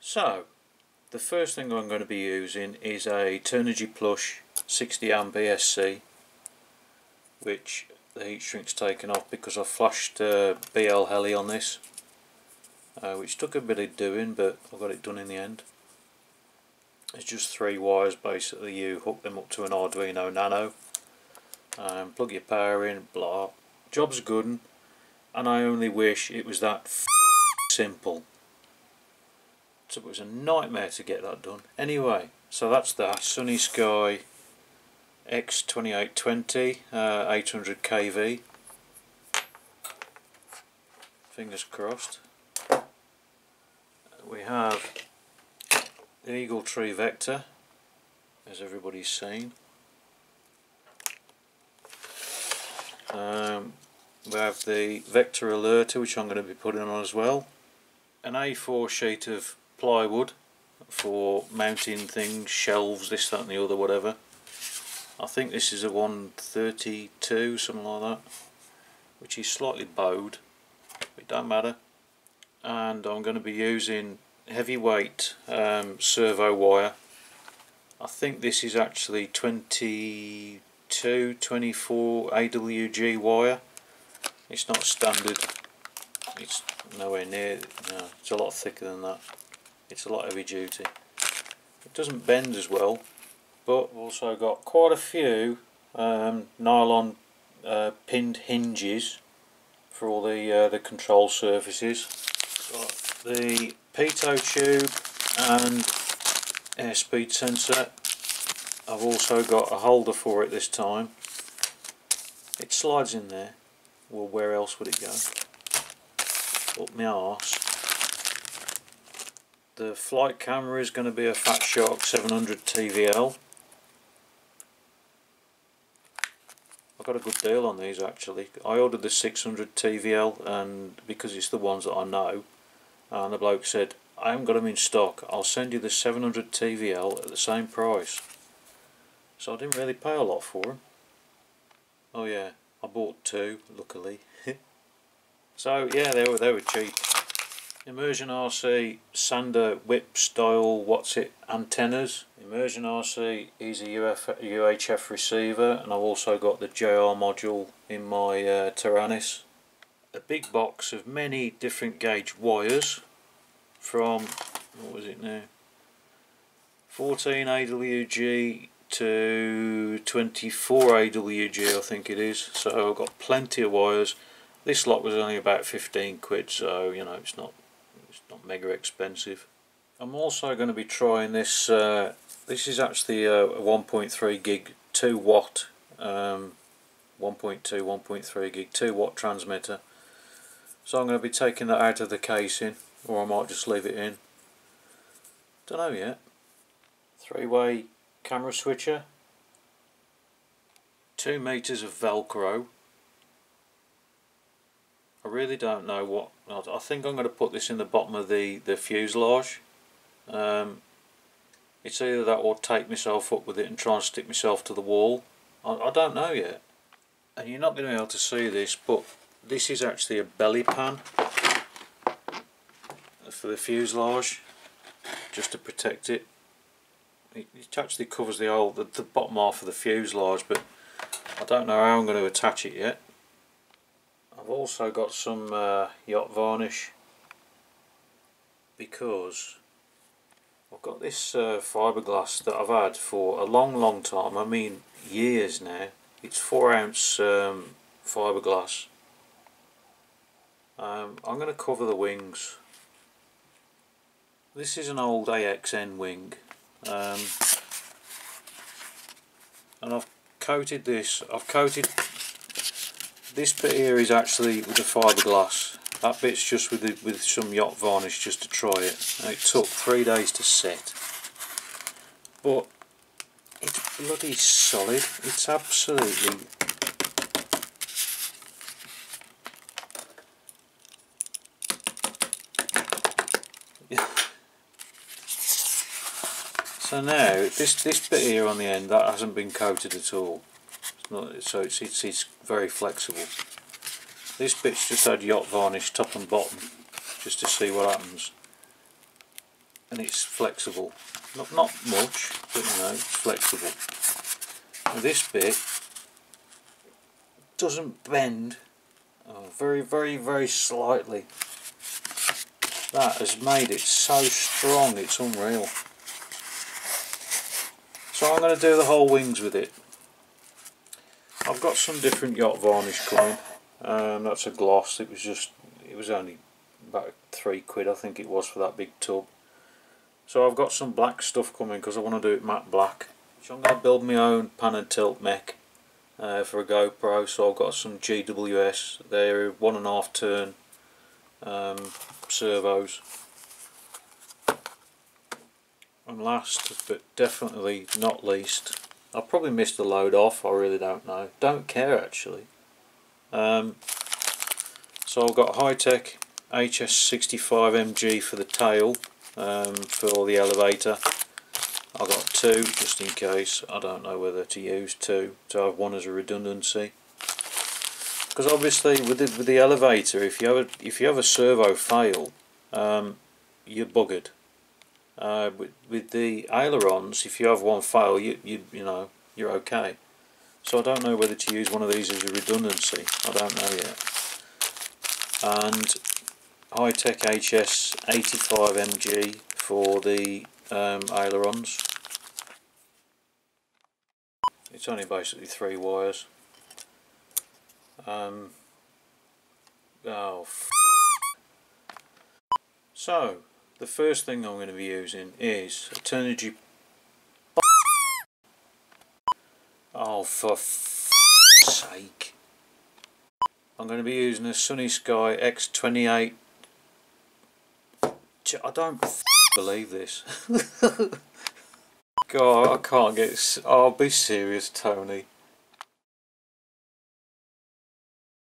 So the first thing I'm going to be using is a Turnigy Plush 60 amp ESC, which the heat shrink's taken off because I flashed BL-Heli on this, which took a bit of doing, but I got it done in the end. It's just three wires basically. You hook them up to an Arduino Nano and plug your power in, blah, job's good 'un. And I only wish it was that simple. So it was a nightmare to get that done. Anyway, so that's that Sunny Sky X2820 800 kV. Fingers crossed. We have the Eagle Tree Vector, as everybody's seen. We have the Vector Alerter, which I'm going to be putting on as well. An A4 sheet of plywood for mounting things, shelves, this, that and the other, whatever. I think this is a 132, something like that, which is slightly bowed, but it don't matter. And I'm going to be using heavyweight servo wire. I think this is actually 22, 24 AWG wire. It's not standard, it's nowhere near, no, it's a lot thicker than that. It's a lot heavy duty. It doesn't bend as well, but I've also got quite a few nylon pinned hinges for all the control surfaces. Got the pitot tube and airspeed sensor. I've also got a holder for it this time. It slides in there. Well, where else would it go? Up my arse. The flight camera is going to be a Fatshark 700 TVL. I got a good deal on these actually. I ordered the 600 TVL and because it's the ones that I know, and the bloke said, I haven't got them in stock, I'll send you the 700 TVL at the same price. So I didn't really pay a lot for them. Oh yeah, I bought two, luckily. So yeah, they were cheap. Immersion RC Sander Whip style antennas. Immersion RC EasyUHF receiver, and I've also got the JR module in my Taranis. A big box of many different gauge wires from, what was it now, 14 AWG to 24 AWG I think it is, so I've got plenty of wires. This lot was only about 15 quid, so you know, it's not mega expensive. I'm also going to be trying this, this is actually a 1.3 gig 2 watt 1.2, 1.3 gig 2 watt transmitter, so I'm going to be taking that out of the casing, or I might just leave it in, don't know yet. 3-way camera switcher, 2 meters of Velcro. I really don't know what. I think I'm going to put this in the bottom of the fuselage. It's either that or tape myself up with it and try and stick myself to the wall. I don't know yet. And you're not going to be able to see this, but this is actually a belly pan for the fuselage, just to protect it. It actually covers the bottom half of the fuselage, but I don't know how I'm going to attach it yet. I've also got some yacht varnish, because I've got this fiberglass that I've had for a long time, I mean years now. It's 4 ounce fiberglass. I'm going to cover the wings. This is an old AXN wing. And I've coated this bit here is actually with the fiberglass. That bit's just with some yacht varnish, just to try it. And it took 3 days to set, but it's bloody solid. It's absolutely. So now this bit here on the end, that hasn't been coated at all. It's not, so it's very flexible. This bit's just had yacht varnish top and bottom, just to see what happens. and it's flexible. Not much, but you know, it's flexible. And this bit doesn't bend very, very, very slightly. That has made it so strong, it's unreal. So I'm going to do the whole wings with it. I've got some different yacht varnish coming. That's a gloss. It was only about £3, I think it was, for that big tub. So I've got some black stuff coming because I want to do it matte black. So I'm going to build my own pan and tilt mech for a GoPro. So I've got some GWS. They're 1.5 turn servos. And last but definitely not least, I probably missed the load off, I really don't know, don't care actually. So I've got high-tech HS65MG for the tail, for the elevator. I've got two just in case, I don't know whether to use two, so I have one as a redundancy. Because obviously with the elevator, if you have a servo fail, you're buggered. With the ailerons, if you have one fail, you know, you're okay. So I don't know whether to use one of these as a redundancy, I don't know yet. And high-tech HS85MG for the ailerons. It's only basically 3 wires. So the first thing I'm going to be using is a Turnigy. Oh, for f***'s sake. I'm going to be using a Sunny Sky X28. I don't believe this. God, I can't get... I'll be serious, Tony.